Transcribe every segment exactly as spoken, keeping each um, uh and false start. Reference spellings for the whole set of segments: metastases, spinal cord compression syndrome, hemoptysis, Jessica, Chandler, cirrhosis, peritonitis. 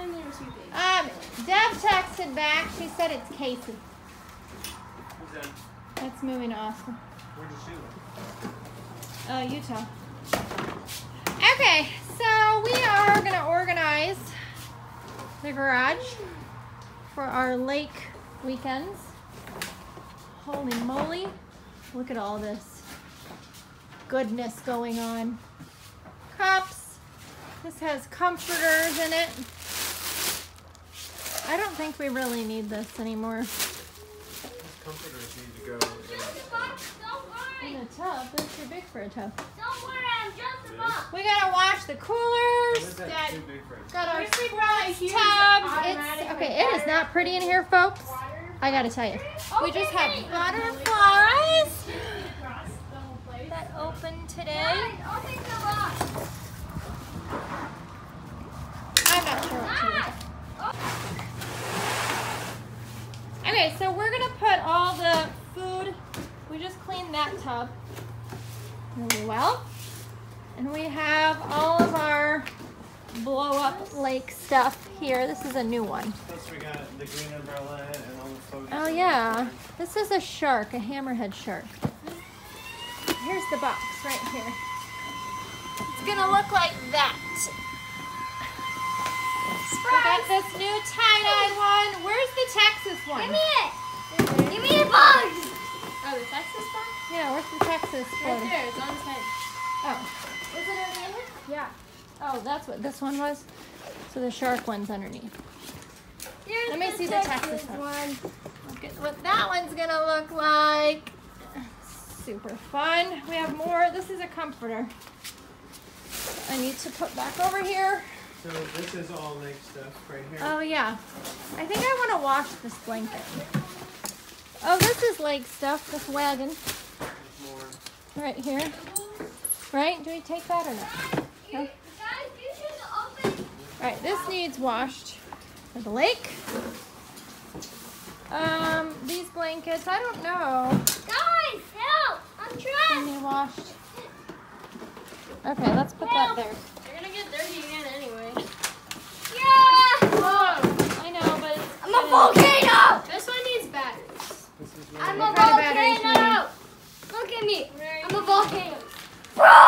Chandler or Sue Baby? Um, Deb texted back. She said it's Casey. Who's that? That's moving to Austin. Where'd you shoot? Uh, Utah. Okay, so we are gonna organize the garage for our lake weekends. Holy moly, look at all this goodness going on. Cups, this has comforters in it. I don't think we really need this anymore. Comforters need to go in a tub. That's too big for a tub. Don't worry, I'm just above. We gotta wash the coolers. Got, got our surprise tubs. It's, okay, it is not pretty in here, folks. I gotta tell you, we just had butterflies that opened today. I'm not sure what to do. Okay, so we're gonna put all the food, we just cleaned that tub really well. And we have all of our blow up lake stuff here. This is a new one. Plus we got the green umbrella and all the food. Oh yeah, this is a shark, a hammerhead shark. Here's the box right here. It's gonna look like that. We got this new tie-dye one. Where's the Texas one? Give me it. Give me the bugs. Oh, the Texas one? Yeah, where's the Texas one? Right there. It's on his head. Oh. Is it underneath? Yeah. Oh, that's what this one was? So the shark one's underneath. Here's Let me the see Texas the Texas one. one. Look at what that one's going to look like. Super fun. We have more. This is a comforter. I need to put back over here. So this is all lake stuff right here. Oh yeah. I think I want to wash this blanket. Oh, this is lake stuff, this wagon. More. Right here. Right? Do we take that or not? No? Guys, you should open. Alright, this needs washed for the lake. Um, these blankets, I don't know. Guys, help! I'm trapped! They need washed. Okay, let's put help. that there. Dirty again anyway. Yeah! Whoa. I know, but it's I'm a volcano! This one needs batteries. This is I'm a volcano! Look at me! I'm a volcano. Bro!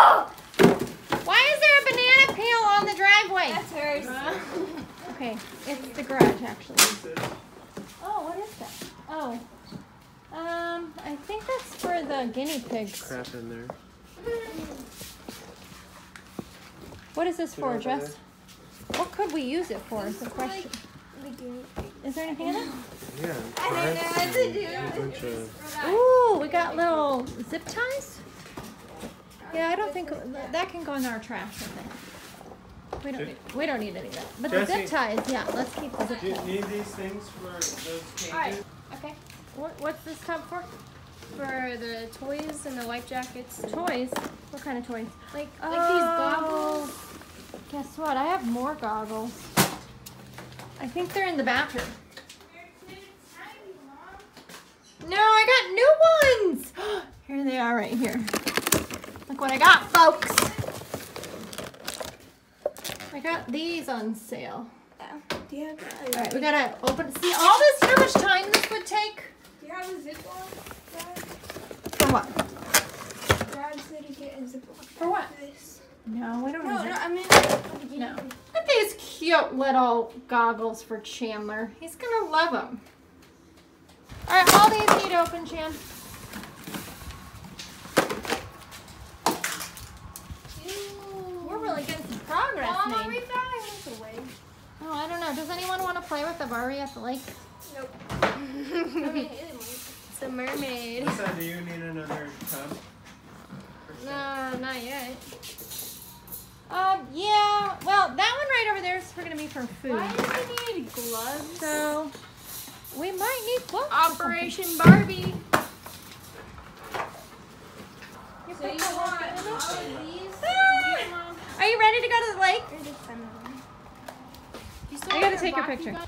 Why is there a banana peel on the driveway? That's hers. Huh? Okay, it's the garage actually. Oh, what is that? Oh. Um, I think that's for the guinea pigs. There's crap in there. What is this for, Jess? What could we use it for is the question. Is there anything in it? Yeah. I don't know what to do. Ooh, we got little zip ties? Yeah, I don't think, that can go in our trash, I think. We don't need, we don't need any of that. But the zip ties, yeah, let's keep the zip ties. Do you need these things for those changes? All right, okay. What, what's this tub for? For the toys and the life jackets. Toys? What kind of toys? Like, oh, like these goggles. Guess what? I have more goggles. I think they're in the bathroom. No, I got new ones. Here they are right here. Look what I got, folks. I got these on sale. Yeah. Do you have that? All right, we gotta open. See all this? How much time this would take? Do you have a zip one? For what? For what? No, I don't know. No, no, I mean, no. Look at these cute little goggles for Chandler. He's gonna love them. All right, all these need open, Chan. Ew. We're really getting some progress, Mom. Mom, we thought I was away. Oh, I don't know. Does anyone want to play with the Barbie at the lake? Nope. Okay. The mermaid. Lisa, do you need another tub? No, not yet. Um, yeah. Well, that one right over there is for gonna be for food. Why do we need gloves? So we might need gloves. Operation Barbie. You so you want all of these? Ah! Are you ready to go to the lake? I gotta take a picture.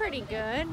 pretty good.